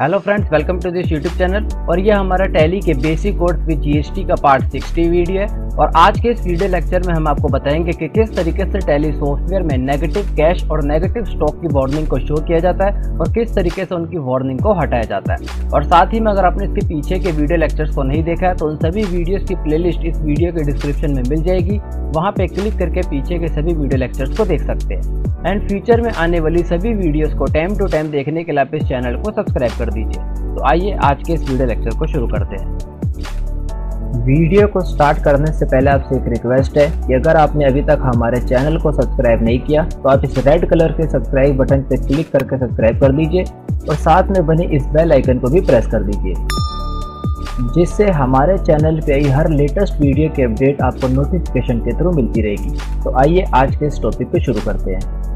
Hello friends, welcome to this YouTube channel. और ये हमारा टैली के बेसिक कोर्स विद जीएसटी का पार्ट 60 वीडियो है। और आज के इस वीडियो लेक्चर में हम आपको बताएंगे कि किस तरीके से टैली सॉफ्टवेयर में नेगेटिव कैश और नेगेटिव स्टॉक की वार्निंग को शो किया जाता है और किस तरीके से उनकी वार्निंग को हटाया जाता है। और साथ ही में अगर आपने इसके पीछे के वीडियो लेक्चर्स को नहीं देखा है तो उन सभी वीडियोज़ की प्लेलिस्ट इस वीडियो के डिस्क्रिप्शन में मिल जाएगी। वहाँ पर क्लिक करके पीछे के सभी वीडियो लेक्चर्स को देख सकते हैं। एंड फ्यूचर में आने वाली सभी वीडियोज़ को टाइम टू टाइम देखने के लिए आप इस चैनल को सब्सक्राइब कर दीजिए। तो आइए आज के इस वीडियो लेक्चर को शुरू करते हैं। वीडियो को स्टार्ट करने से पहले आपसे एक रिक्वेस्ट है कि अगर आपने अभी तक हमारे चैनल को सब्सक्राइब नहीं किया तो आप इस रेड कलर के सब्सक्राइब बटन पर क्लिक करके सब्सक्राइब कर दीजिए और साथ में बने इस बेल आइकन को भी प्रेस कर दीजिए, जिससे हमारे चैनल पे आई हर लेटेस्ट वीडियो के अपडेट आपको नोटिफिकेशन के थ्रू मिलती रहेगी। तो आइए आज के इस टॉपिक को शुरू करते हैं।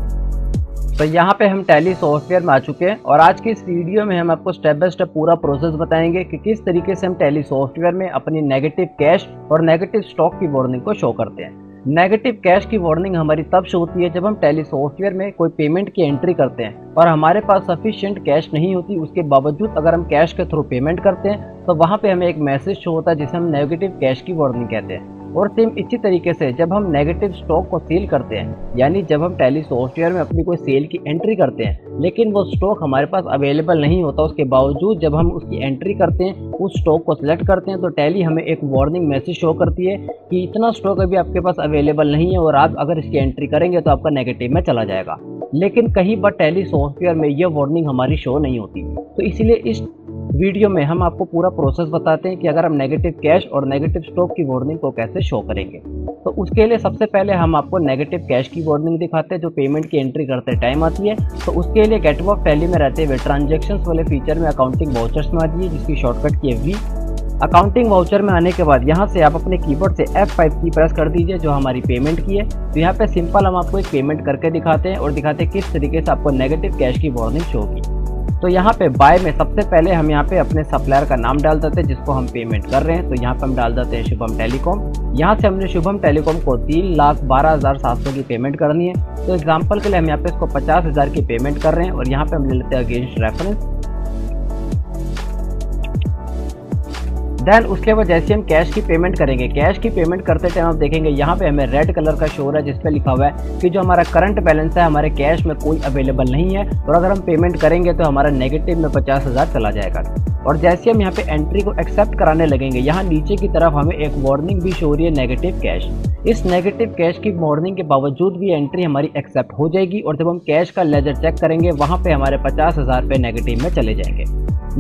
तो यहाँ पे हम टैली सॉफ्टवेयर में आ चुके हैं और आज की इस वीडियो में हम आपको स्टेप बाय स्टेप पूरा प्रोसेस बताएंगे कि किस तरीके से हम टैली सॉफ्टवेयर में अपनी नेगेटिव कैश और नेगेटिव स्टॉक की वार्निंग को शो करते हैं। नेगेटिव कैश की वार्निंग हमारी तब शो होती है जब हम टैली सॉफ्टवेयर में कोई पेमेंट की एंट्री करते हैं और हमारे पास सफिशिएंट कैश नहीं होती, उसके बावजूद अगर हम कैश के थ्रू पेमेंट करते हैं तो वहाँ पे हमें एक मैसेज शो होता है जिसे हम नेगेटिव कैश की वार्निंग कहते हैं। और सेम इसी तरीके से जब हम नेगेटिव स्टॉक को सेल करते हैं, यानी जब हम टैली सॉफ्टवेयर में अपनी कोई सेल की एंट्री करते हैं लेकिन वो स्टॉक हमारे पास अवेलेबल नहीं होता, उसके बावजूद जब हम उसकी एंट्री करते हैं, उस स्टॉक को सिलेक्ट करते हैं तो टैली हमें एक वार्निंग मैसेज शो करती है कि इतना स्टॉक अभी आपके पास अवेलेबल नहीं है और आप अगर इसकी एंट्री करेंगे तो आपका नेगेटिव में चला जाएगा। लेकिन कहीं पर टैली सॉफ्टवेयर में यह वार्निंग हमारी शो नहीं होती, तो इसलिए इस वीडियो में हम आपको पूरा प्रोसेस बताते हैं कि अगर हम नेगेटिव कैश और नेगेटिव स्टॉक की वार्निंग को कैसे शो करेंगे। तो उसके लिए सबसे पहले हम आपको नेगेटिव कैश की वार्निंग दिखाते हैं जो पेमेंट की एंट्री करते टाइम आती है। तो उसके लिए गेटवे ऑफ टैली में रहते हुए ट्रांजेक्शन्स वाले फीचर में अकाउंटिंग वाउचर्स में आ जाइए, जिसकी शॉर्टकट की एफवी। अकाउंटिंग वाउचर में आने के बाद यहाँ से आप अपने कीबोर्ड से F5 की प्रेस कर दीजिए जो हमारी पेमेंट की है। तो यहाँ पे सिंपल हम आपको एक पेमेंट करके दिखाते हैं और दिखाते हैं किस तरीके से आपको नेगेटिव कैश की वार्निंग शो होगी। तो यहाँ पे बाय में सबसे पहले हम यहाँ पे अपने सप्लायर का नाम डाल देते हैं जिसको हम पेमेंट कर रहे हैं। तो यहाँ पे हम डाल देते हैं शुभम टेलीकॉम। यहाँ से हमने शुभम टेलीकॉम को 3,12,700 की पेमेंट करनी है। तो एग्जाम्पल के लिए हम यहाँ पे इसको 50,000 की पेमेंट कर रहे हैं और यहाँ पे हम ले लेते हैं अगेंस्ट रेफरेंस। देन उसके बाद जैसे हम कैश की पेमेंट करेंगे, कैश की पेमेंट करते टाइम आप देखेंगे यहाँ पे हमें रेड कलर का शो हो रहा है जिसपे लिखा हुआ है कि जो हमारा करंट बैलेंस है हमारे कैश में कोई अवेलेबल नहीं है और अगर हम पेमेंट करेंगे तो हमारा नेगेटिव में 50,000 चला जाएगा। और जैसे हम यहाँ पे एंट्री को एक्सेप्ट कराने लगेंगे, यहाँ नीचे की तरफ हमें एक वार्निंग भी शो हो रही है नेगेटिव कैश। इस नेगेटिव कैश की वार्निंग के बावजूद भी एंट्री हमारी एक्सेप्ट हो जाएगी और जब हम कैश का लेजर चेक करेंगे वहाँ पे हमारे 50,000 रुपये नेगेटिव में चले जाएंगे।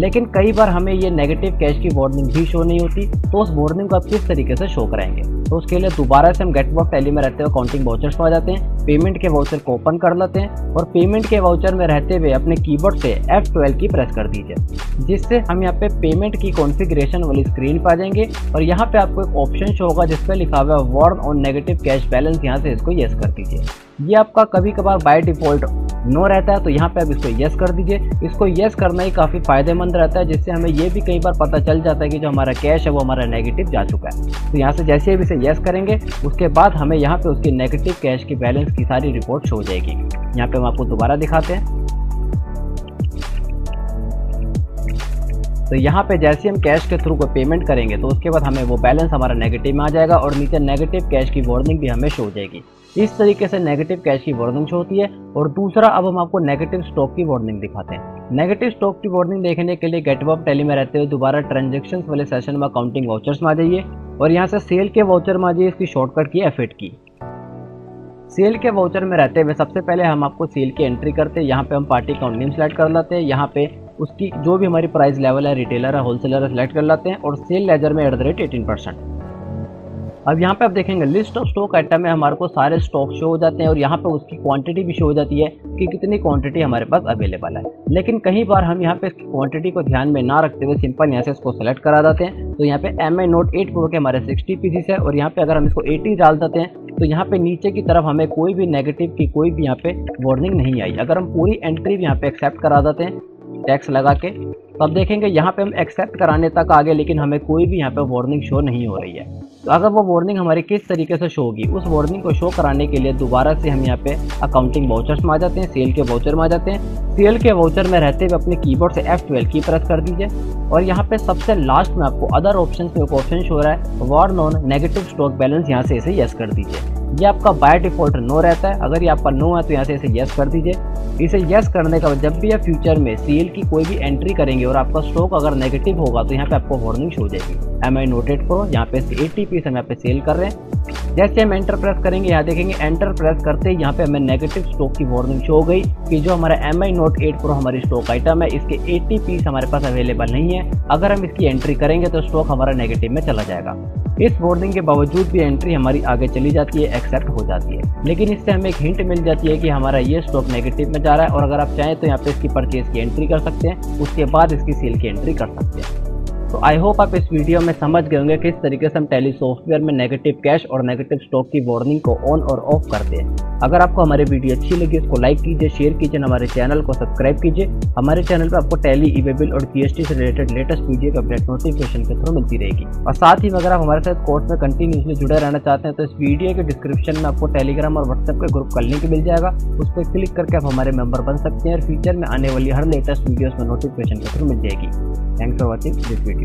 लेकिन कई बार हमें ये नेगेटिव कैश की वार्निंग भी शो नहीं होती, तो उस वार्निंग को आप किस तरीके से शो कराएंगे। तो उसके लिए दोबारा से हम गेटवे ऑफ टैली में रहते हुए अकाउंटिंग वाउचर्स में आ जाते हैं, पेमेंट के वाउचर को ओपन कर लेते हैं और पेमेंट के वाउचर में रहते हुए अपने कीबोर्ड से F12 की प्रेस कर दीजिए, जिससे हम यहाँ पे पेमेंट की कॉन्फ़िगरेशन वाली स्क्रीन पर आ जाएंगे। और यहाँ पे आपको एक ऑप्शन शो होगा जिस पर लिखा हुआ है warn on negative cash balance, यहाँ से इसको येस कर दीजिए। ये आपका कभी कभार बाय डिफ़ॉल्ट नो रहता है, तो यहाँ पे आप इसको येस कर दीजिए। इसको येस करना ही काफ़ी फ़ायदेमंद रहता है, जिससे हमें ये भी कई बार पता चल जाता है कि जो हमारा कैश है वो हमारा नेगेटिव जा चुका है। तो यहाँ से जैसे ही इसे येस करेंगे उसके बाद हमें यहाँ पे उसके नेगेटिव कैश की बैलेंस की सारी रिपोर्ट शो हो जाएगी। यहाँ पर हम आपको दोबारा दिखाते हैं। तो यहाँ पे जैसे हम कैश के थ्रू को पेमेंट करेंगे तो उसके बाद हमें वो बैलेंस हमारा नेगेटिव में आ जाएगा और नीचे नेगेटिव कैश की वार्निंग भी हमें शो हो जाएगी। इस तरीके से नेगेटिव कैश की वार्निंग शो होती है। और दूसरा, अब हम आपको नेगेटिव स्टॉक की वार्निंग दिखाते हैं। नेगेटिव स्टॉक की वार्निंग देखने के लिए गेटवे ऑफ टैली में रहते हुए दोबारा ट्रांजेक्शन्स वाले सेशन में अकाउंटिंग वाउचर्स में आ जाइए और यहाँ से सेल के वाउचर में आ जाइए, इसकी शॉर्टकट की F8 की। सेल के वाउचर में रहते हुए सबसे पहले हम आपको सेल की एंट्री करते हैं, यहाँ पे हम पार्टी अकाउंट नेम सेलेक्ट कर लेते हैं, यहाँ पे उसकी जो भी हमारी प्राइस लेवल है, रिटेलर है, होलसेलर है, सेलेक्ट कर लेते हैं और सेल लेजर में @18%। अब यहाँ पे आप देखेंगे लिस्ट ऑफ स्टॉक आइटम में हमारे को सारे स्टॉक शो हो जाते हैं और यहाँ पे उसकी क्वांटिटी भी शो हो जाती है कि कितनी क्वांटिटी हमारे पास अवेलेबल है। लेकिन कई बार हम यहाँ पे इसकी क्वांटिटी को ध्यान में ना रखते हुए सिंपल यहाँ से इसको सेलेक्ट करा देते हैं। तो यहाँ पे MI08 Pro के हमारे 60 पीसेस है और यहाँ पे अगर हम इसको 80 डाल देते हैं तो यहाँ पे नीचे की तरफ हमें कोई भी नेगेटिव की कोई भी यहाँ पे वार्निंग नहीं आई। अगर हम पूरी एंट्री भी यहाँ पे एक्सेप्ट करा देते हैं टैक्स लगा के तो आप देखेंगे यहाँ पे हम एक्सेप्ट कराने तक आगे, लेकिन हमें कोई भी यहाँ पे वार्निंग शो नहीं हो रही है। तो अगर वो वार्निंग हमारी किस तरीके से शो होगी, उस वार्निंग को शो कराने के लिए दोबारा से हम यहाँ पे अकाउंटिंग वाउचर्स में आ जाते हैं, सेल के वाउचर में आ जाते हैं। सेल के वाउचर में रहते हुए अपने कीबोर्ड से F12 की प्रेस कर दीजिए और यहाँ पे सबसे लास्ट में आपको अदर ऑप्शन पे एक ऑप्शन शो हो रहा है warn on negative stock balance, यहाँ से इसे येस कर दीजिए। ये आपका बाय डिफॉल्ट नो रहता है, अगर ये आपका नो है तो यहाँ से इसे येस कर दीजिए। इसे येस करने के बाद जब भी आप फ्यूचर में सेल की कोई भी एंट्री करेंगे और आपका स्टॉक अगर नेगेटिव होगा तो यहाँ पे आपको वार्निंग शो हो जाएगी। MI08 Pro यहाँ पे 80 पीस हम यहाँ पे सेल कर रहे हैं। जैसे हम एंटर प्रेस करेंगे, यहाँ देखेंगे एंटर प्रेस करते ही यहाँ पे हमें नेगेटिव स्टॉक की वार्निंग शो हो गई कि जो हमारा MI08 Pro हमारी स्टॉक आइटम है, इसके 80 पीस हमारे पास अवेलेबल नहीं है। अगर हम इसकी एंट्री करेंगे तो स्टॉक हमारा नेगेटिव में चला जाएगा। इस वार्निंग के बावजूद भी एंट्री हमारी आगे चली जाती है, एक्सेप्ट हो जाती है। लेकिन इससे हमें एक हिंट मिल जाती है कि हमारा ये स्टॉक नेगेटिव में जा रहा है और अगर आप चाहें तो यहाँ पे इसकी परचेज की एंट्री कर सकते हैं, उसके बाद इसकी सेल की एंट्री कर सकते हैं। तो आई होप आप इस वीडियो में समझ गए होंगे किस तरीके से हम टैली सॉफ्टवेयर में नेगेटिव कैश और नेगेटिव स्टॉक की वार्निंग को ऑन और ऑफ करते हैं। अगर आपको हमारी वीडियो अच्छी लगी उसको लाइक कीजिए, शेयर कीजिए, हमारे चैनल को सब्सक्राइब कीजिए। हमारे चैनल पर आपको टैली, ईबेबिल और GST से रिलेटेड लेटेस्ट वीडियो की अपडेट नोटिफिकेशन के थ्रू मिलती रहेगी। और साथ ही अगर आप हमारे साथ कोर्स में कंटिन्यूसली जुड़े रहना चाहते हैं तो इस वीडियो के डिस्क्रिप्शन में आपको टेलीग्राम और व्हाट्सएप के ग्रुप का लिंक मिल जाएगा, उस पर क्लिक करके आप हमारे मेंबर बन सकते हैं और फ्यूचर में आने वाली हर लेटेस्ट वीडियोज़ में नोटिफिकेशन के थ्रू मिल जाएगी। Thanks for watching this video.